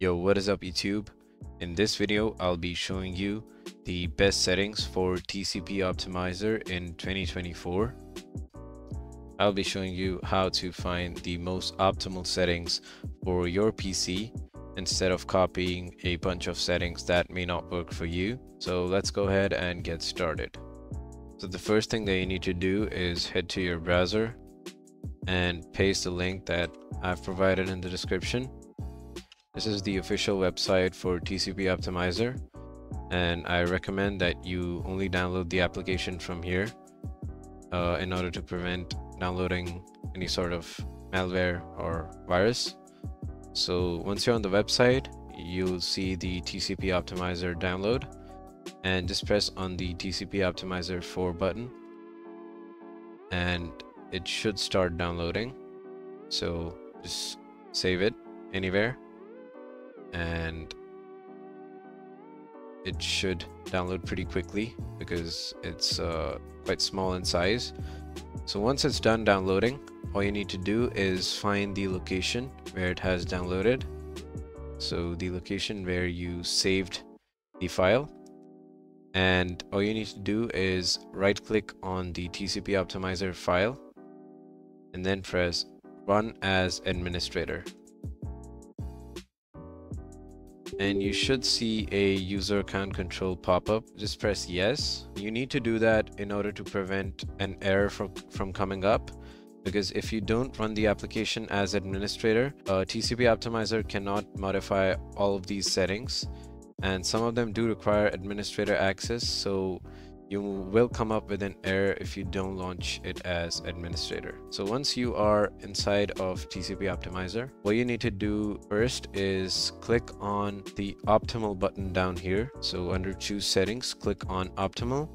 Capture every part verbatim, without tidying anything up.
Yo, what is up YouTube? In this video I'll be showing you the best settings for T C P Optimizer in twenty twenty-four. I'll be showing you how to find the most optimal settings for your P C instead of copying a bunch of settings that may not work for you. So let's go ahead and get started. So the first thing that you need to do is head to your browser and paste the link that I've provided in the description. This is the official website for T C P Optimizer, and I recommend that you only download the application from here uh, in order to prevent downloading any sort of malware or virus. So once you're on the website, you'll see the T C P Optimizer download and just press on the T C P Optimizer four button and it should start downloading. So just save it anywhere and it should download pretty quickly because it's uh, quite small in size. So once it's done downloading, all you need to do is find the location where it has downloaded. So the location where you saved the file, and all you need to do is right click on the T C P Optimizer file and then press Run as Administrator. And you should see a user account control pop-up. Just press yes. You need to do that in order to prevent an error from, from coming up, because if you don't run the application as administrator, uh, T C P Optimizer cannot modify all of these settings, and some of them do require administrator access, so you will come up with an error if you don't launch it as administrator. So once you are inside of T C P Optimizer, what you need to do first is click on the optimal button down here. So under choose settings, click on optimal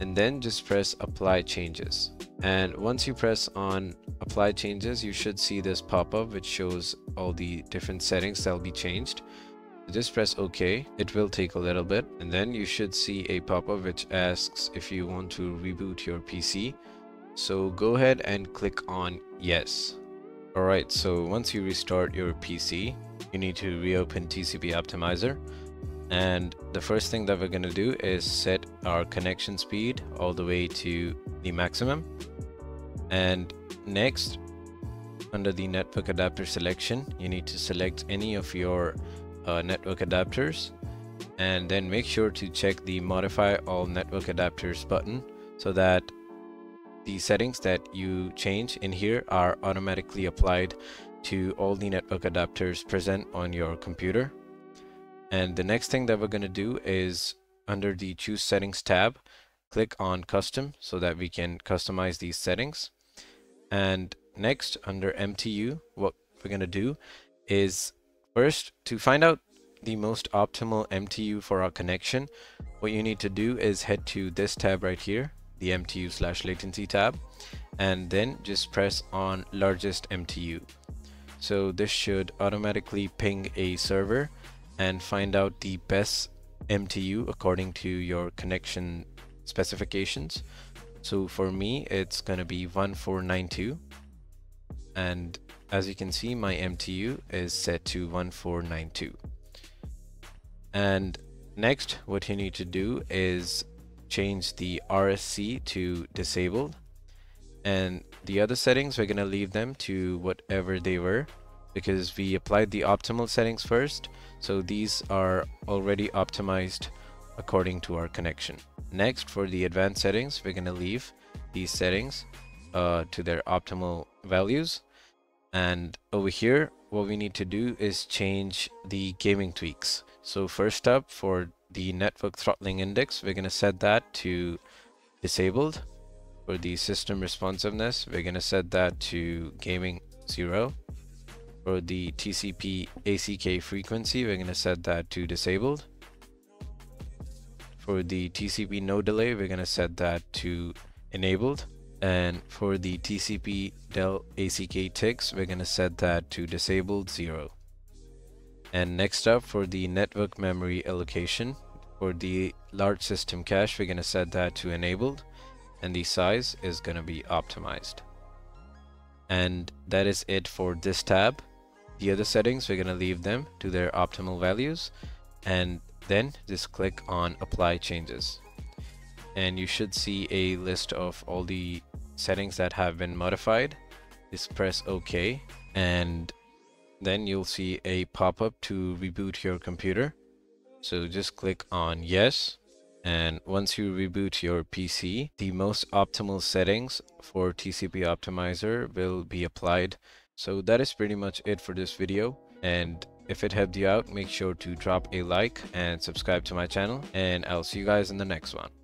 and then just press apply changes. And once you press on apply changes, you should see this pop-up which shows all the different settings that will be changed. Just press OK. It will take a little bit, and then you should see a pop-up which asks if you want to reboot your P C. So go ahead and click on yes. Alright, so once you restart your P C, you need to reopen T C P Optimizer, and the first thing that we're going to do is set our connection speed all the way to the maximum. And next, under the network adapter selection, you need to select any of your Uh, network adapters, and then make sure to check the modify all network adapters button so that the settings that you change in here are automatically applied to all the network adapters present on your computer. And the next thing that we're going to do is under the choose settings tab, click on custom so that we can customize these settings. And next, under M T U, what we're going to do is first, to find out the most optimal M T U for our connection, what you need to do is head to this tab right here, the M T U slash latency tab, and then just press on largest M T U. So this should automatically ping a server and find out the best M T U according to your connection specifications. So for me, it's going to be one four nine two, and as you can see, my M T U is set to one four nine two. And next, what you need to do is change the R S C to disabled, and the other settings we're going to leave them to whatever they were, because we applied the optimal settings first, so these are already optimized according to our connection. Next, for the advanced settings, we're going to leave these settings uh, to their optimal values. And over here, what we need to do is change the gaming tweaks. So first up, for the network throttling index, we're going to set that to disabled. For the system responsiveness, we're going to set that to gaming zero. For the T C P A C K frequency, we're going to set that to disabled. For the T C P no delay, we're going to set that to enabled. And for the T C P Del A C K ticks, we're going to set that to disabled zero. And next up, for the network memory allocation, for the large system cache, we're going to set that to enabled, and the size is going to be optimized. And that is it for this tab. The other settings, we're going to leave them to their optimal values, and then just click on apply changes, and you should see a list of all the settings that have been modified. Just press OK, and then you'll see a pop-up to reboot your computer. So just click on yes, and once you reboot your P C, the most optimal settings for T C P Optimizer will be applied. So that is pretty much it for this video, and if it helped you out, make sure to drop a like and subscribe to my channel, and I'll see you guys in the next one.